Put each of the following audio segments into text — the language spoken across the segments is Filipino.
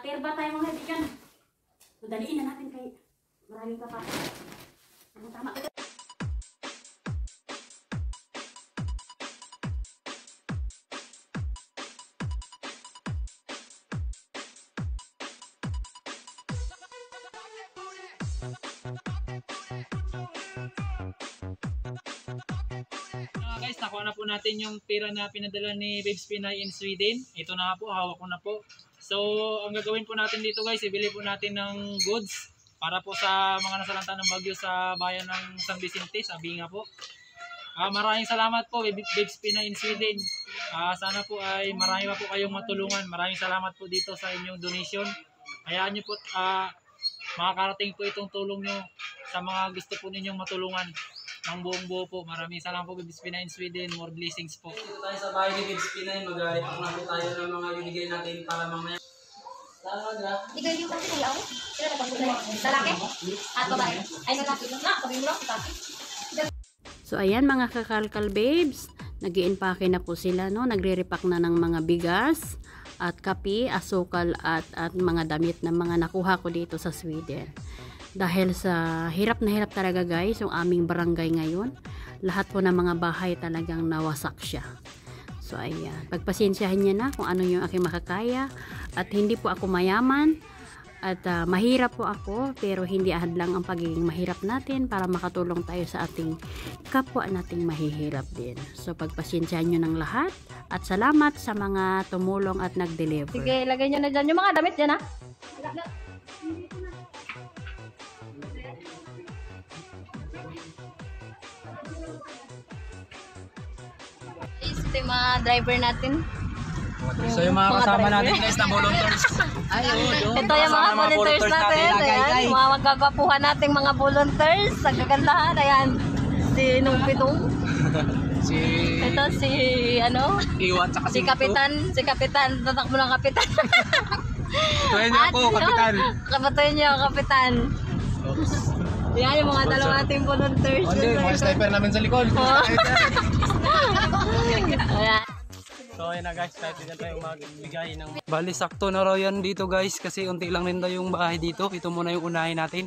Katirba tayo mga kaibigan. Madaliin na natin kay maraming papa. Ang tama. Nakuha na po natin yung pera na pinadala ni Bevs Pinay in Sweden. Ito na po, hawak ko na po. So, ang gagawin po natin dito guys, ibili po natin ng goods para po sa mga nasalanta ng bagyo sa bayan ng San Vicente, sa Binga po. Maraming salamat po Bevs Pinay in Sweden. Sana po ay marami pa po kayong matulungan. Maraming salamat po dito sa inyong donation. Hayaan nyo po, makakarating po itong tulong nyo sa mga gusto po ninyong matulungan. Ang buong buo po. Maraming salamat po Bevs Pinay in Sweden. More blessings po. Dito tayo sa bahay ni Bevs Pinay. Mag-alipok na po tayo ng mga binigay natin para mamaya. Bigay yung kasi nila ako. Sila na pagkulay. Lalaki? At babae? Ay lalaki. Kabing mo lang. So ayan mga kakalkal babes. Nag-i-impake na po sila. No? Nagre-repack na ng mga bigas at kape, asukal at mga damit na mga nakuha ko dito sa Sweden. Dahil sa hirap na hirap talaga guys yung aming barangay ngayon, lahat po ng mga bahay talagang nawasak siya. So ayan, pagpasensyahan niya na kung ano yung aking makakaya at hindi po ako mayaman at mahirap po ako, pero hindi hadlang ang pagiging mahirap natin para makatulong tayo sa ating kapwa nating mahihirap din. So pagpasensyahan niyo ng lahat at salamat sa mga tumulong at nag-deliver. Sige, lagay niyo na dyan yung mga damit dyan ha. Ito yung mga driver natin. So yung mga kasama natin guys na volunteers. Ito yung mga volunteers natin. Ayan, mga magkakapuhan nating mga volunteers. Ang gagandahan. Ayan, si Nungpitong. Ito si ano? Iwan sa kasi. Si Kapitan. Tatakbo ng Kapitan. Patuhin niyo ako, Kapitan. Patuhin niyo ako, Kapitan. Ayan yung mga dalawa nating volunteers. Mga sniper namin sa likod. So ayan na guys, kahit dito tayo magbigay ng bali, sakto na raw yan dito guys kasi unti lang rin tayo yung bahay dito. Ito muna yung unahin natin.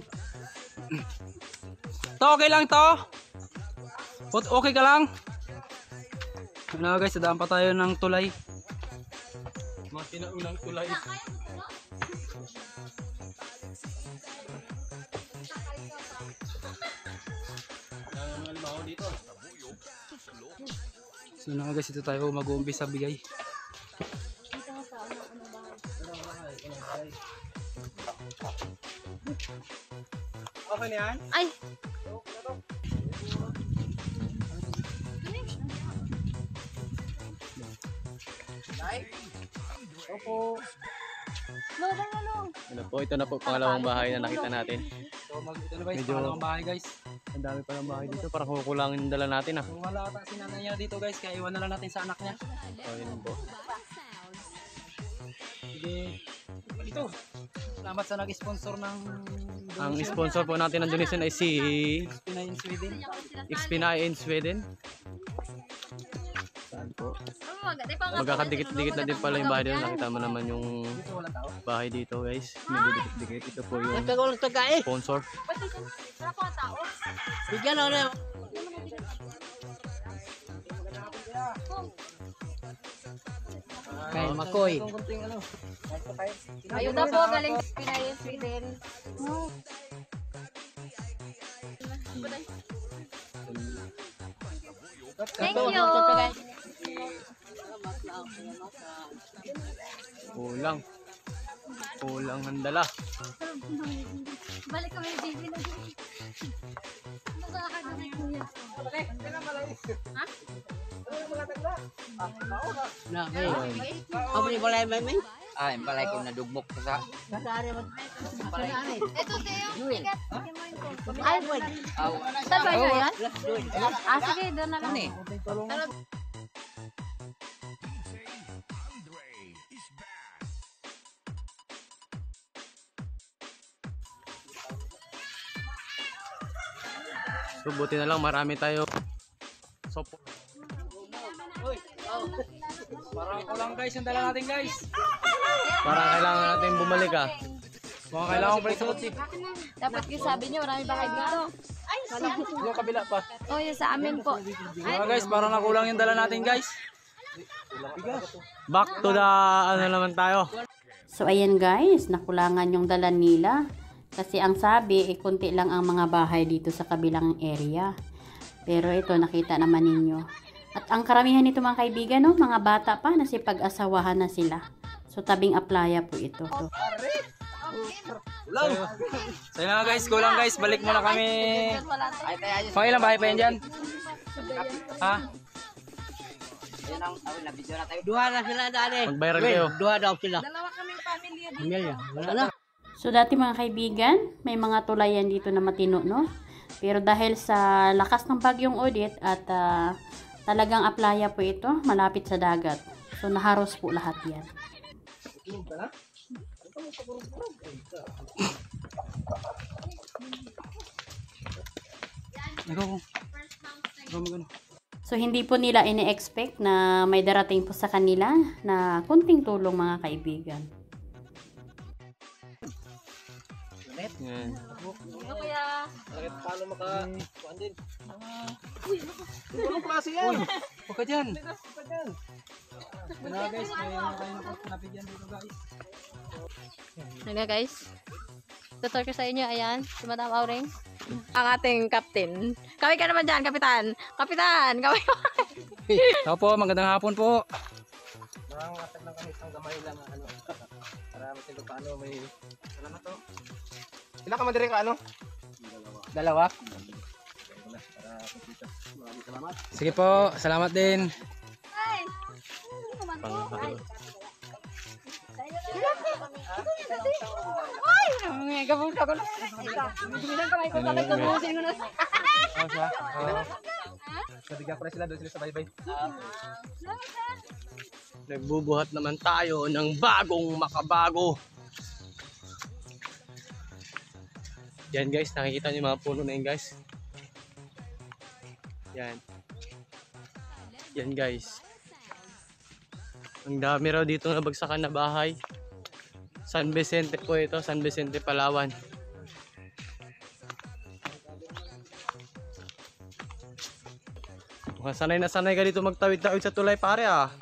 To, okay lang to? Okay ka lang? Ano guys, sadaan pa tayo ng tulay. Mga pinaunang tulay. So na guys, ito tayo mag-uumpisa bigay. Okay na yan? Ay! Opo. Ano po, ito na po pangalawang bahay na nakita natin. So ito na guys, pangalawang bahay guys. Ang dami pa ng bahay dito, parang kukulangin dala natin ah. Kung wala pa si nanay niya dito guys, kaya iwan na lang natin sa anak niya. So yun po. Sige. Ito. Salamat sa nag-sponsor ng donation. Ang sponsor po natin ng donation ay si Bevs Pinay in Sweden. Bevs Pinay in Sweden. Saan po? Magkakadikit-dikit na din pala yung bahay dito. Nakita mo naman yung bahay dito guys. Magkakadikit-dikit. Ito po yung sponsor. Bigyan ako na. Kain makoy. Ayun na po, galing Pinay in Sweden. Thank you. Kulang. Kulang ang dala. Balik kami baby na. So buti na lang marami tayo. So Parang kulang guys yung dala natin guys. Parang kailangan natin bumalik ah. Mga kailangan balik sa kotse. Dapat kasi sabi niyo marami pa kayo dito. Ay, yung kabila pa. Oh, yung sa amin po. Mga guys, parang nakulang yung dala natin guys. Back to the ano naman tayo. So ayan guys, nakulangan yung dala nila. Kasi ang sabi, konti lang ang mga bahay dito sa kabilang area. Pero ito, nakita naman ninyo. At ang karamihan nito mga kaibigan, no? Mga bata pa, nasipag-asawahan na sila. So tabing aplaya po ito. So yun nga guys, kulang guys, balik muna kami. Mga ilang bahay pa yan dyan? Ha? Duha na sila dali. Magbayaran kayo. Duha daw sila. Dalawa kaming pamilya dito. Wala. So dati mga kaibigan, may mga tulayan dito na matino, no? Pero dahil sa lakas ng Bagyong Odette at talagang aplaya po ito, malapit sa dagat. So naharos po lahat yan. So hindi po nila ine-expect na may darating po sa kanila na kunting tulong mga kaibigan. Mga guys, tutor ko sa inyo, ayan, si Madam Auring, ang ating captain. Kaway ka naman dyan, kapitan. Kapitan, kaway ka. Tao po, magandang hapon po. Maraming atag lang kami, isang gamay lang. Maraming sila paano, may salamat po. Sila ka madirin ka ano? Dalawa. Sige po, salamat din. Nagbubuhat naman tayo ng bagong makabago. Yan guys, nakikita niyo mga puno na yun guys. Yan. Yan guys. Ang dami raw dito nabagsakan na bahay. San Vicente po ito, San Vicente, Palawan. Mukhang sanay na sanay ka dito magtawid-tawid sa tulay pare ah.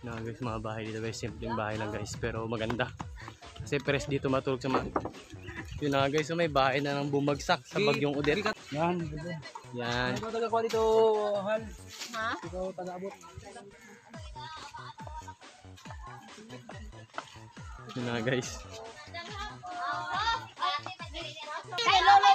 Na guys, mga bahay dito guys, simpleng bahay lang guys, pero maganda. Kasi press dito matulog sa mga. Yun na guys, so may bahay na nang bumagsak sa Bagyong Odette. Yan. Yan. Ano talaga ko dito, Hal? Ha? Ikaw tagaabot. Yun na guys. Hey Lolo,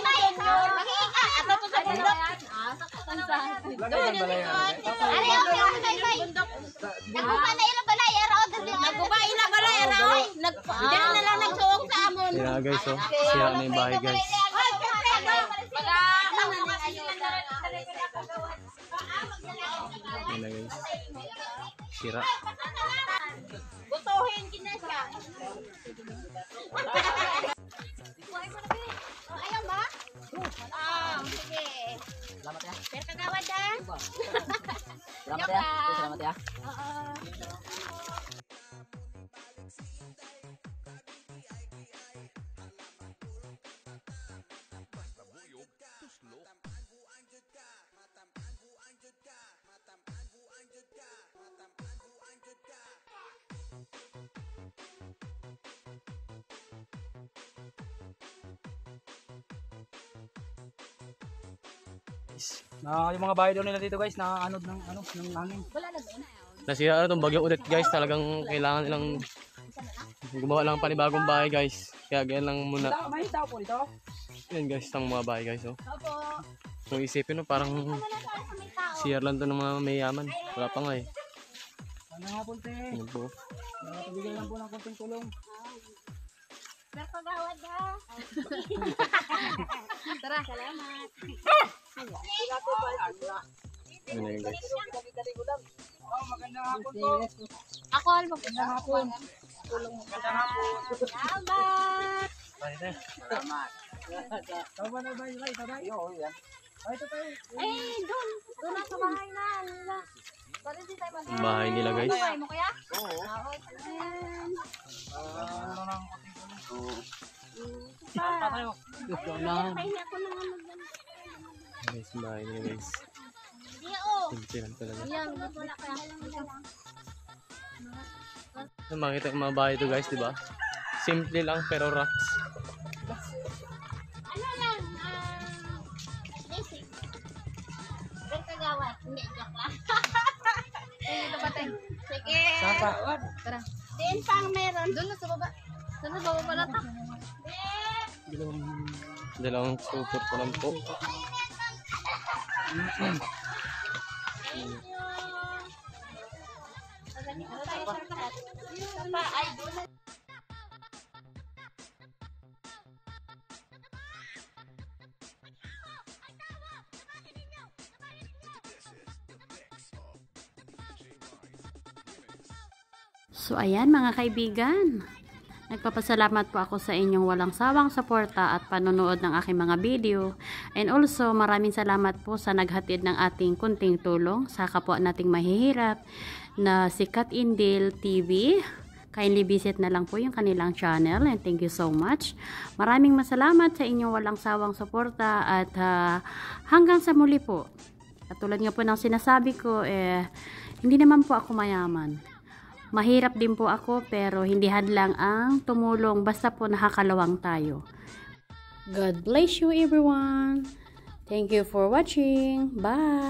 yeah guys, so siya na yung bahay guys. Yun na guys, sira. Butuhin kina siya. Ayaw ba? Sige. Salamat ya. Pero kagawad ah. Salamat ya. Salamat ya. Yung mga bahay daw nila dito guys, nakaanod ng ano, ng hangin. Nasira na itong Bagyong Odette guys, talagang kailangan nilang gumawa lang panibagong bahay guys. Kaya ganyan lang muna. Yan guys, itong mga bahay guys. Oh. So isipin mo, parang CR lang ito ng mga mayaman. Wala pa nga eh. Ano nga punti? Ano po? Pabigay lang po ng konting tulong. Nakagawad ha. Tara, salamat. Magandang hapon po. Ako, magandang hapon. Salamat. Salamat. Tama na ba yung light? Ay, doon. Doon na sa bahay na. Bahay nila, guys. Bahay mo kaya? Oo. Guys, bahay nila, guys. Tingtiran talaga. Makita yung mga bahay ito, guys, diba? Simple lang pero rocks. Ano lang? Basic. Huwag kagawa. Hindi, joke lang. Ito patay. Sige. Sapa. Tara. Diyan pang meron. Doon na sa baba. Doon na baba pala ta. Dalawang super pa lang po. So ayan mga kaibigan, nagpapasalamat po ako sa inyong walang sawang suporta at panonood ng aking mga video, and also maraming salamat po sa naghatid ng ating kunting tulong sa kapwa nating mahihirap na si Katindil TV. Kindly visit na lang po yung kanilang channel, and thank you so much. Maraming masalamat sa inyong walang sawang suporta at hanggang sa muli po. At tulad nga po ng sinasabi ko, hindi naman po ako mayaman. Mahirap din po ako, pero hindi hadlang ang tumulong basta po nakakalawang tayo. God bless you everyone. Thank you for watching. Bye!